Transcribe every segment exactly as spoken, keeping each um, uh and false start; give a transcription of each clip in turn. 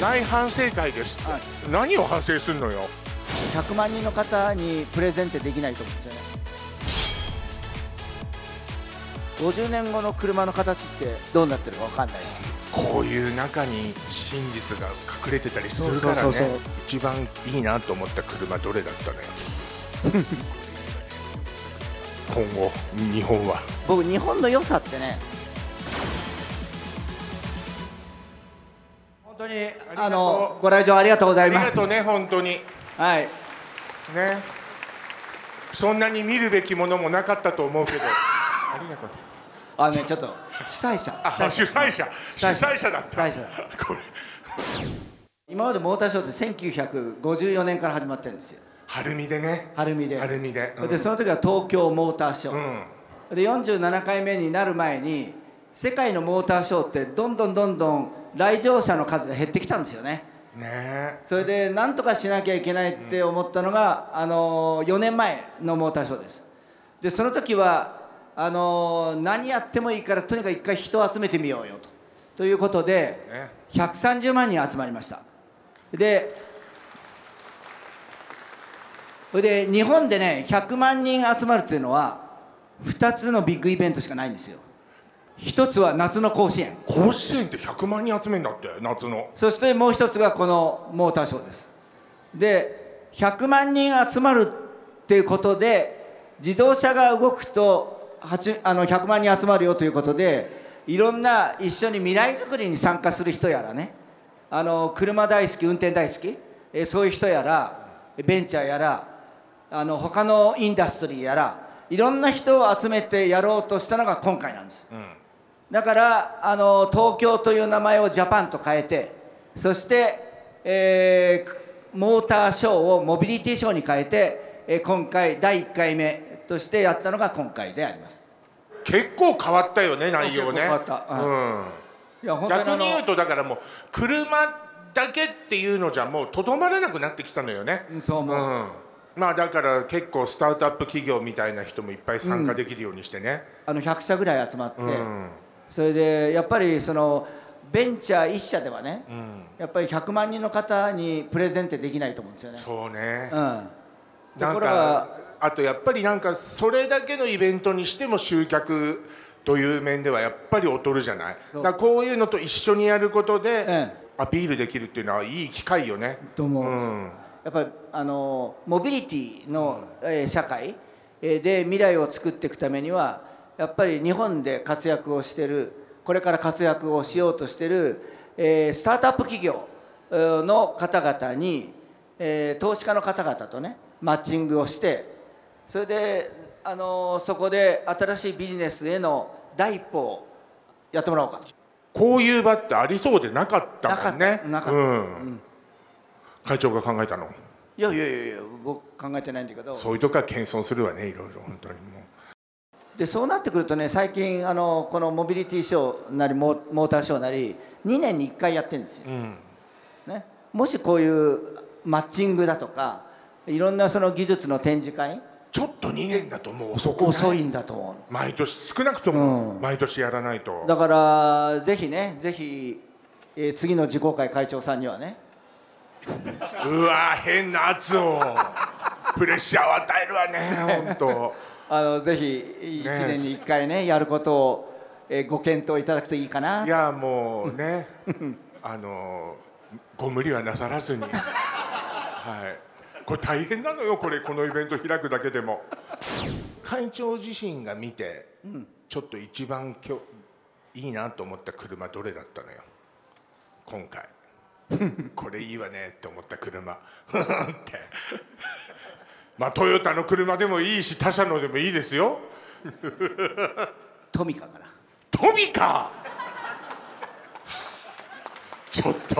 大反省会ですって、はい、何を反省するのよ。ひゃくまんにんの方にプレゼンってできないと思うんですよね。ごじゅうねんごの車の形ってどうなってるか分かんないし、こういう中に真実が隠れてたりするからね。一番いいなと思った車どれだったのよ今後日本は。僕日本の良さってね、本当にあのご来場ありがとうございます。ありがとうね、本当に。はいね、そんなに見るべきものもなかったと思うけどありがとう。あのね、ちょっと主催者主催者主催者だった主催者だこれ今までモーターショーってせんきゅうひゃくごじゅうよねんから始まってるんですよ。晴海でね、晴海で、晴海で、うん、でその時は東京モーターショー、うん、でよんじゅうななかいめになる前に世界のモーターショーってどんどんどんどん来場者の数が減ってきたんですよね。ね、それでなんとかしなきゃいけないって思ったのが、うん、あのよねんまえのモーターショーです。でその時はあの何やってもいいからとにかく一回人を集めてみようよとということで、ね、ひゃくさんじゅうまんにん集まりました。でで日本でねひゃくまんにん集まるっていうのはふたつのビッグイベントしかないんですよ。ひとつは夏の甲子園。甲子園ってひゃくまんにん集めるんだって、夏の。そしてもうひとつがこのモーターショーです。でひゃくまんにん集まるっていうことで自動車が動くとあのひゃくまんにん集まるよということで、いろんな一緒に未来づくりに参加する人やらね、あの車大好き運転大好き、えそういう人やらベンチャーやらあの他のインダストリーやらいろんな人を集めてやろうとしたのが今回なんです、うん、だからあの東京という名前をジャパンと変えて、そして、えー、モーターショーをモビリティショーに変えて、えー、今回だいいっかいめとしてやったのが今回であります。結構変わったよね、内容ね。逆に言うとだからもう車だけっていうのじゃもうとどまらなくなってきたのよね。そう思う、うん、まあだから結構スタートアップ企業みたいな人もいっぱい参加できるようにしてね、うん、あのひゃくしゃぐらい集まって、うん、それでやっぱりそのベンチャーいっしゃではね、うん、やっぱりひゃくまんにんの方にプレゼンってできないと思うんですよね。そうね、うん、なんかあとやっぱりなんかそれだけのイベントにしても集客という面ではやっぱり劣るじゃない。だからこういうのと一緒にやることで、うん、アピールできるっていうのはいい機会よね。と思う、うん、やっぱりあのモビリティの、えー、社会で未来を作っていくためにはやっぱり日本で活躍をしてる、これから活躍をしようとしてる、えー、スタートアップ企業の方々に、えー、投資家の方々とねマッチングをして、それであのそこで新しいビジネスへの第一歩をやってもらおうかと。こういう場ってありそうでなかったもんね。会長が考えたの。いやいやいやいや、僕考えてないんだけど、そういうとこは謙遜するわね、いろいろ本当にもう。でそうなってくるとね、最近あのこのモビリティショーなりモーターショーなりにねんにいっかいやってるんですよ、うんね、もしこういうマッチングだとかいろんなその技術の展示会、ちょっとにねんだともう遅くない？遅いんだと思う。毎年少なくとも毎年やらないと、うん、だからぜひね、ぜひ、えー、次の自公会会長さんにはねうわ変な圧をプレッシャーを与えるわね本当あのぜひいちねんにいっかいね、ねやることを、えー、ご検討いただくといいかな。いやもうねあのご無理はなさらずにはい、これ大変なのよ、これこのイベント開くだけでも会長自身が見て、うん、ちょっと一番きょいいなと思った車どれだったのよ今回これいいわねって思った車ってまあトヨタの車でもいいし他社のでもいいですよトミカかな。トミカちょっと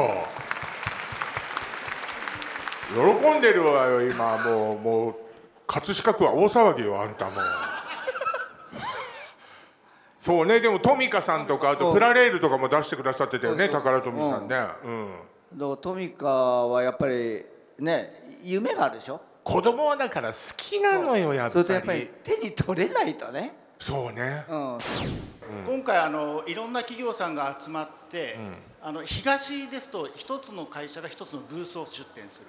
喜んでるわよ今もう、もう葛飾区は大騒ぎよあんたもうそうね。でもトミカさんとかあとプラレールとかも出してくださってたよね、宝富さんね、うん、うん、トミカはやっぱりね夢があるでしょ、子供はだから好きなのよやっぱり。それとやっぱり手に取れないとね。そうね、うん、今回あのいろんな企業さんが集まって、うんあの東ですと一つの会社が一つのブースを出展す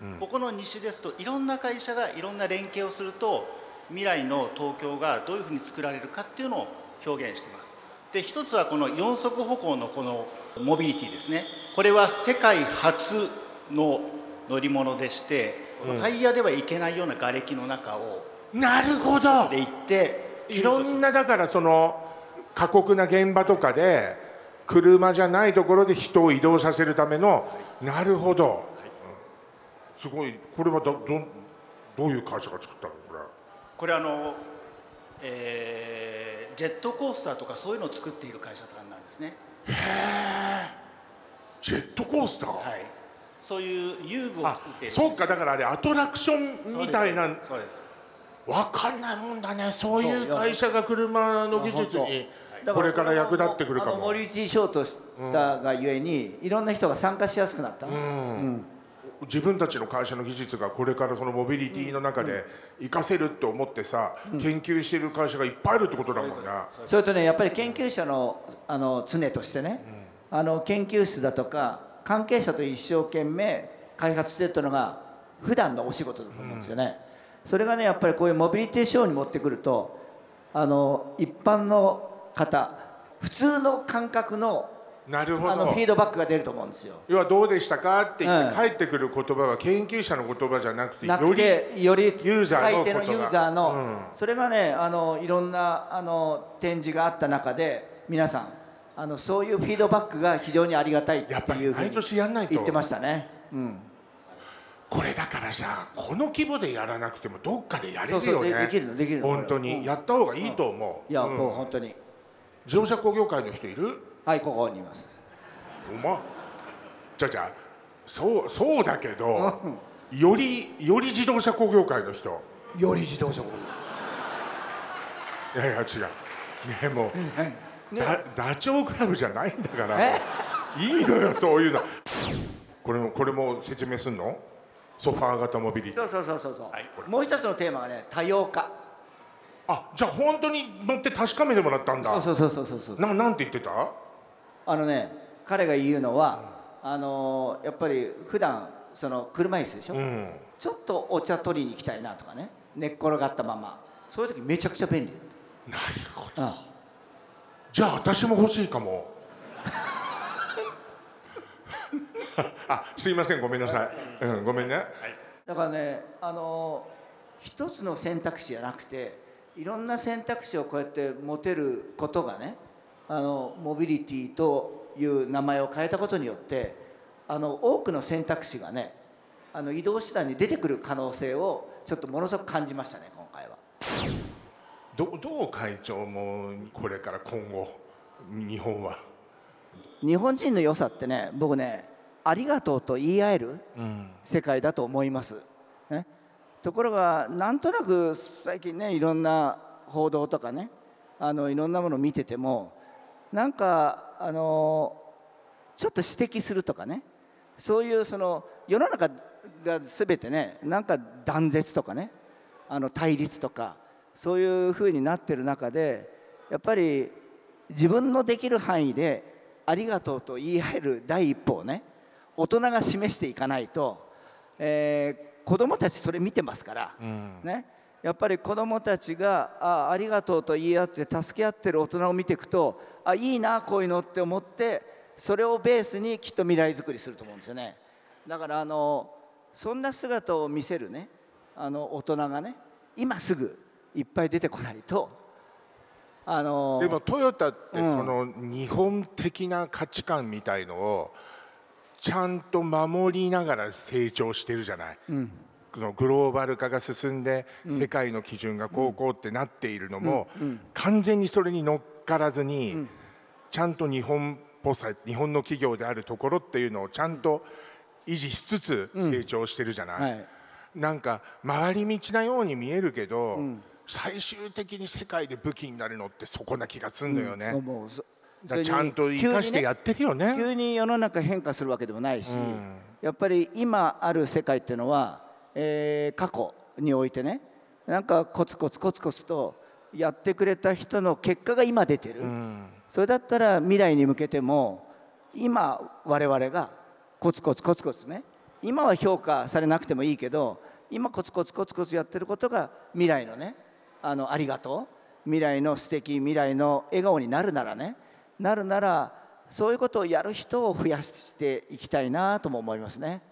る、うん、ここの西ですといろんな会社がいろんな連携をすると未来の東京がどういうふうに作られるかっていうのを表現しています。で一つはこの四足歩行のこのモビリティですね。これは世界初の乗り物でして、うん、タイヤではいけないような瓦礫の中をなるほどで行っていろんなだからその過酷な現場とかで車じゃないところで人を移動させるための、はい、なるほど、はい、すごい。これは ど, ど, どういう会社が作ったのこれ？これあの、えー、ジェットコースターとかそういうのを作っている会社さんなんですね。へえ。ジェットコースター、はい、そういう遊具を作っている。そうか、だからあれアトラクションみたいな。そうです。わかんないもんだね、そういう会社が車の技術にこれから役立ってくるかも。モビリティショーとしたがゆえに、うん、いろんな人が参加しやすくなった、うんうん、自分たちの会社の技術がこれからそのモビリティの中で活かせると思ってさ、うん、研究してる会社がいっぱいあるってことだもんな、うん、それとねやっぱり研究者の、あの常としてね、うん、あの研究室だとか関係者と一生懸命開発してるというのが普段のお仕事だと思うんですよね、うん。それがねやっぱりこういうモビリティショーに持ってくるとあの一般の方普通の感覚の、なるほど、あのフィードバックが出ると思うんですよ。要はどうでしたかって言って、うん、帰ってくる言葉は研究者の言葉じゃなくてなくてより使い手のユーザーの、うん、それがねあのいろんなあの展示があった中で皆さんあのそういうフィードバックが非常にありがたいっていうふうに言ってましたね。うん、これだからさ、この規模でやらなくてもどっかでやれるよね。できるのできるの。本当にやった方がいいと思う。いやもう本当に。自動車工業会の人いる？はい、ここにいます。うまっ。じゃじゃ、そうそうだけど、よりより自動車工業会の人。より自動車工業。いやいや違う。ねもうダチョウ倶楽部じゃないんだから。いいのよそういうの。これもこれも説明すんの？ソファー型モビリティ。そうそうそうそう、はい、もう一つのテーマがね多様化。あ、じゃあ本当に乗って確かめてもらったんだ。そうそうそうそうそう。な、なんて言ってた？あのね彼が言うのは、うん、あのやっぱり普段その車椅子でしょ、うん、ちょっとお茶取りに行きたいなとかね、寝っ転がったままそういう時めちゃくちゃ便利。なるほど、うん、じゃあ私も欲しいかも。あ、すいませんごめんなさい、うん、ごめんね、はい、だからねあの一つの選択肢じゃなくていろんな選択肢をこうやって持てることがねあのモビリティという名前を変えたことによってあの多くの選択肢がねあの移動手段に出てくる可能性をちょっとものすごく感じましたね今回は。 ど, どう会長もこれから今後日本は日本人の良さってね僕ねありがとうと言い合える世界だと思います、ね、ところがなんとなく最近ねいろんな報道とかねあのいろんなものを見ててもなんかあのちょっと指摘するとかねそういうその世の中が全てねなんか断絶とかねあの対立とかそういうふうになってる中でやっぱり自分のできる範囲でありがとうと言い合える第一歩をね大人が示していかないと、えー、子どもたちそれ見てますから、うんね、やっぱり子どもたちが あ, ありがとうと言い合って助け合ってる大人を見ていくとあいいなこういうのって思ってそれをベースにきっと未来づくりすると思うんですよね。だからあのそんな姿を見せるねあの大人がね今すぐいっぱい出てこないと。あのー、でもトヨタってその日本的な価値観みたいのをちゃんと守りながら成長してるじゃない、うん、グローバル化が進んで世界の基準がこうこうってなっているのも完全にそれに乗っからずにちゃんと日本っぽさ日本の企業であるところっていうのをちゃんと維持しつつ成長してるじゃない、うんはい、なんか回り道なように見えるけど、うん、最終的に世界で武器になるのってそこな気がするのよね、うんちゃんと生かしてやってるよね。急に世の中変化するわけでもないし、うん、やっぱり今ある世界っていうのは、えー、過去においてねなんかコツコツコツコツとやってくれた人の結果が今出てる、うん、それだったら未来に向けても今我々がコツコツコツコツね、今は評価されなくてもいいけど、今コツコツコツコツやってることが未来のね、あのありがとう、未来の素敵、未来の笑顔になるならね、なるならそういうことをやる人を増やしていきたいなとも思いますね。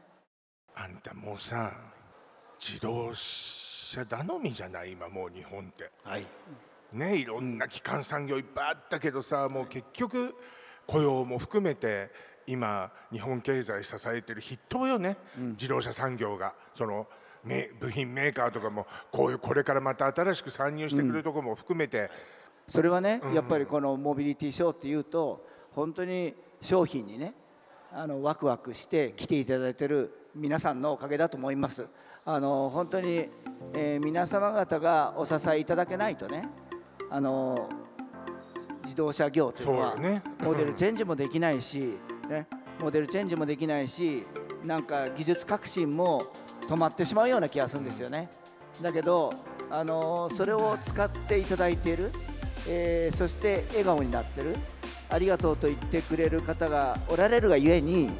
あんたもうさ、自動車頼みじゃない今もう日本って、はいね、いろんな基幹産業いっぱいあったけどさ、もう結局雇用も含めて今日本経済支えてる筆頭よね、うん、自動車産業が。その部品メーカーとかもこういうこれからまた新しく参入してくるところも含めて、うん、それはね、うん、やっぱりこのモビリティショーっていうと本当に商品にね、あのワクワクして来ていただいてる皆さんのおかげだと思います。あの本当に、えー、皆様方がお支えいただけないとね、あの自動車業というのはモデルチェンジもできないし、ね、モデルチェンジもできないし、なんか技術革新も止まってしまうような気がするんですよね。だけど、あのそれを使っていただいている、えー、そして笑顔になってる、ありがとうと言ってくれる方がおられるがゆえに、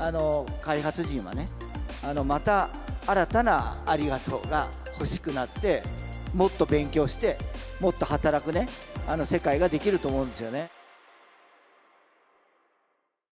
あの開発陣はね、あのまた新たなありがとうが欲しくなって、もっと勉強してもっと働くね、あの世界ができると思うんですよね。